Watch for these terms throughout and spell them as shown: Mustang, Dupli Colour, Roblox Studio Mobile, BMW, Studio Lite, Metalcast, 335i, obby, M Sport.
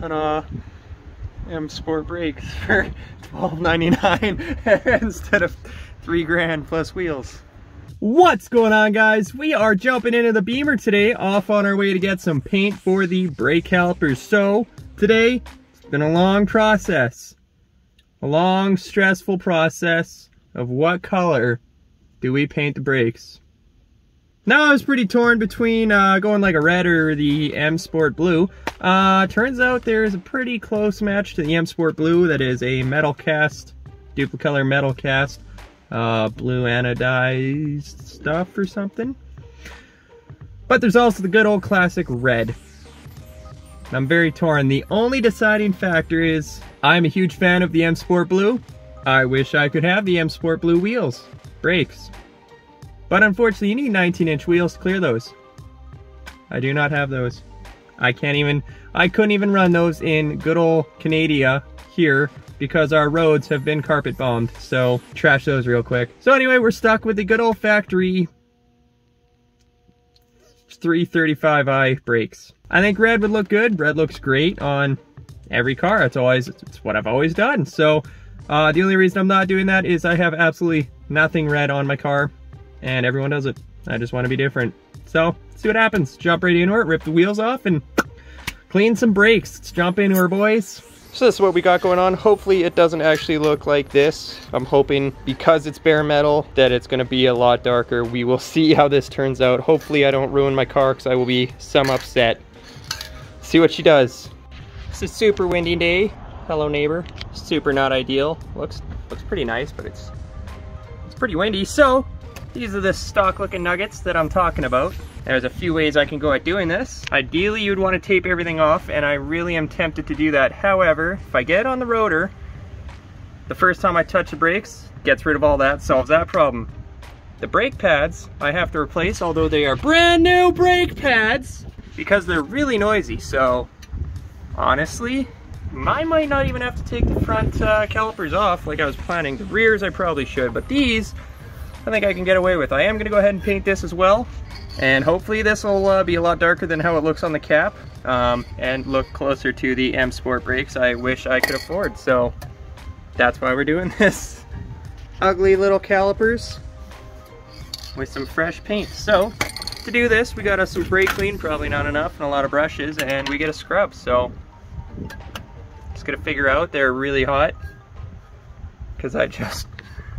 Ta-da! M Sport brakes for $12.99 instead of $3 grand plus wheels. What's going on, guys? We are jumping into the Beamer today, off on our way to get some paint for the brake calipers. So today, it's been a long process, a long stressful process of what color do we paint the brakes. Now I was pretty torn between going like a red or the M Sport Blue. Turns out there's a pretty close match to the M Sport Blue that is a Metalcast, Dupli Colour Metalcast blue anodized stuff or something. But there's also the good old classic red. I'm very torn. The only deciding factor is I'm a huge fan of the M Sport Blue. I wish I could have the M Sport Blue wheels, brakes. But unfortunately, you need 19-inch wheels to clear those. I do not have those. I couldn't even run those in good old Canada here because our roads have been carpet bombed. So trash those real quick. So anyway, we're stuck with the good old factory 335i brakes. I think red would look good. Red looks great on every car. It's what I've always done. So the only reason I'm not doing that is I have absolutely nothing red on my car. And everyone does it. I just want to be different. So, see what happens. Jump right into it, rip the wheels off, and clean some brakes. Let's jump into her, boys. So this is what we got going on. Hopefully it doesn't actually look like this. I'm hoping, because it's bare metal, that it's going to be a lot darker. We will see how this turns out. Hopefully I don't ruin my car, because I will be some upset. See what she does. It's a super windy day. Hello, neighbor. Super not ideal. Looks pretty nice, but it's pretty windy. So these are the stock looking nuggets that I'm talking about. There's a few ways I can go at doing this. Ideally, you'd want to tape everything off, and I really am tempted to do that. However, if I get on the rotor, the first time I touch the brakes, gets rid of all that, solves that problem. The brake pads I have to replace, although they are brand new brake pads, because they're really noisy. So honestly, I might not even have to take the front calipers off like I was planning. The rears I probably should, but these, I think I can get away with. I am going to go ahead and paint this as well, and hopefully this will be a lot darker than how it looks on the cap, and look closer to the M Sport brakes I wish I could afford. So that's why we're doing this. Ugly little calipers with some fresh paint. So to do this, we got us some brake clean, probably not enough, and a lot of brushes, and we get a scrub. So just going to figure out, they're really hot because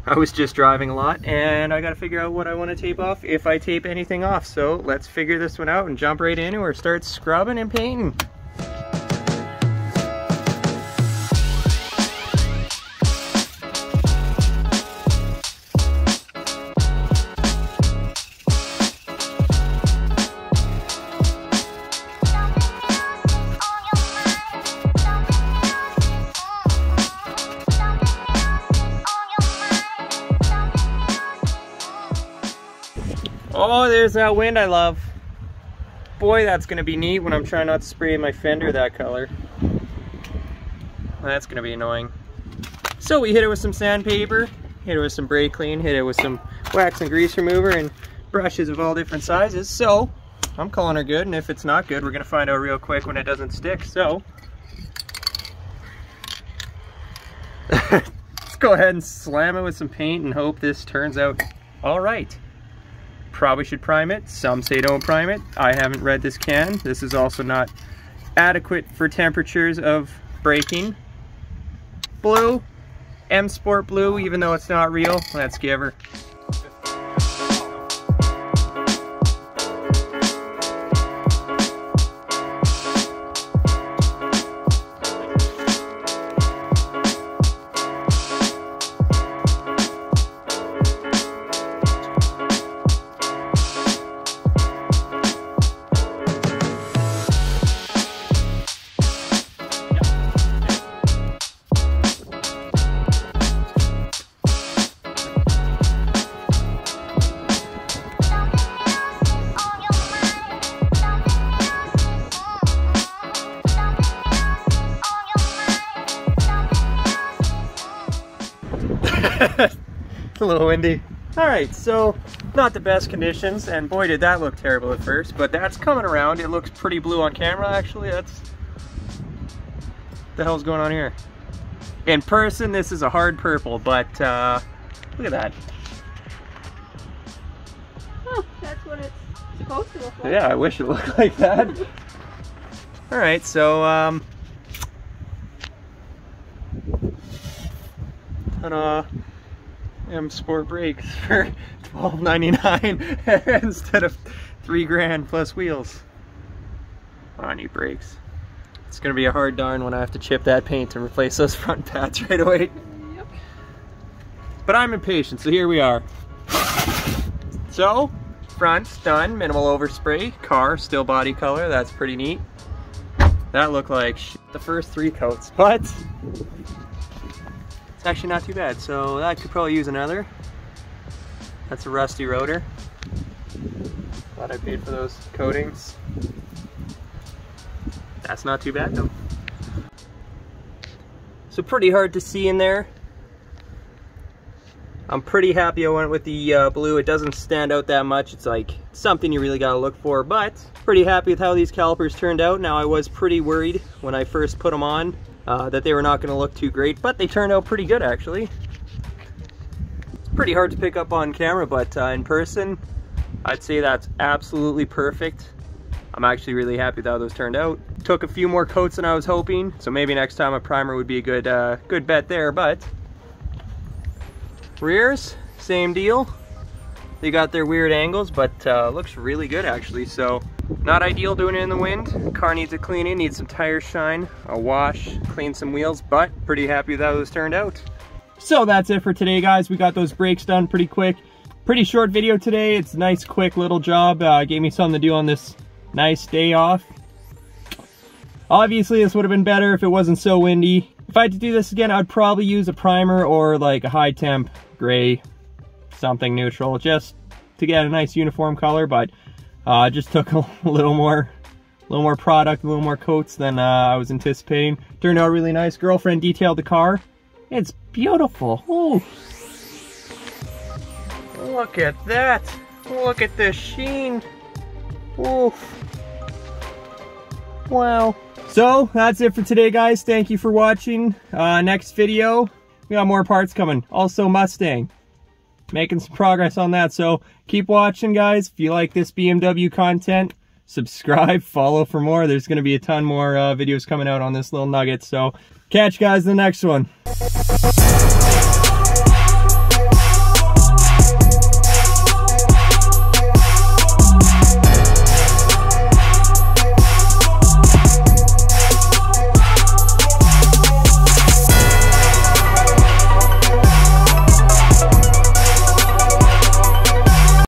I was just driving a lot, and I gotta figure out what I want to tape off, if I tape anything off. So let's figure this one out and jump right in or start scrubbing and painting. Oh, there's that wind I love. Boy, that's gonna be neat when I'm trying not to spray my fender that color. That's gonna be annoying. So we hit it with some sandpaper, hit it with some brake clean, hit it with some wax and grease remover, and brushes of all different sizes. So I'm calling her good, and if it's not good, we're gonna find out real quick when it doesn't stick. So let's go ahead and slam it with some paint and hope this turns out all right. Probably should prime it. Some say don't prime it. I haven't read this can. This is also not adequate for temperatures of braking. Blue, M Sport Blue, even though it's not real, let's give her. a little windy. All right, so not the best conditions, and boy did that look terrible at first, but that's coming around. It looks pretty blue on camera, actually. That's... what the hell's going on here? In person, this is a hard purple, but look at that. Oh, that's what it's supposed to look like. Yeah, I wish it looked like that. All right, so ta-da. M Sport brakes for $12.99 instead of $3 grand plus wheels. I need brakes. It's gonna be a hard darn when I have to chip that paint and replace those front pads right away. Yep. But I'm impatient, so here we are. So, front's done, minimal overspray, car still body color, that's pretty neat. That looked like shit the first three coats, but it's actually not too bad, so that could probably use another. That's a rusty rotor. Glad I paid for those coatings. That's not too bad though. So pretty hard to see in there. I'm pretty happy I went with the blue. It doesn't stand out that much. It's like something you really gotta look for, but pretty happy with how these calipers turned out. Now I was pretty worried when I first put them on. That they were not going to look too great, but they turned out pretty good actually. It's pretty hard to pick up on camera, but in person, I'd say that's absolutely perfect. I'm actually really happy with how those turned out. Took a few more coats than I was hoping, so maybe next time a primer would be a good, good bet there, but. Rears, same deal. They got their weird angles, but looks really good actually, so. Not ideal doing it in the wind. Car needs a cleaning, needs some tire shine, a wash, clean some wheels, but pretty happy with how those turned out. So that's it for today, guys. We got those brakes done pretty quick. Pretty short video today. It's a nice, quick little job. Gave me something to do on this nice day off. Obviously, this would have been better if it wasn't so windy. If I had to do this again, I'd probably use a primer or like a high temp gray, something neutral, just to get a nice uniform color, but just took a little more product, a little more coats than I was anticipating. Turned out really nice. Girlfriend detailed the car. It's beautiful. Ooh. Look at that. Look at the sheen. Ooh. Wow. So that's it for today, guys. Thank you for watching. Next video, we got more parts coming. Also Mustang. Making some progress on that, so keep watching, guys. If you like this BMW content, subscribe, follow for more. There's going to be a ton more videos coming out on this little nugget, so catch you guys in the next one.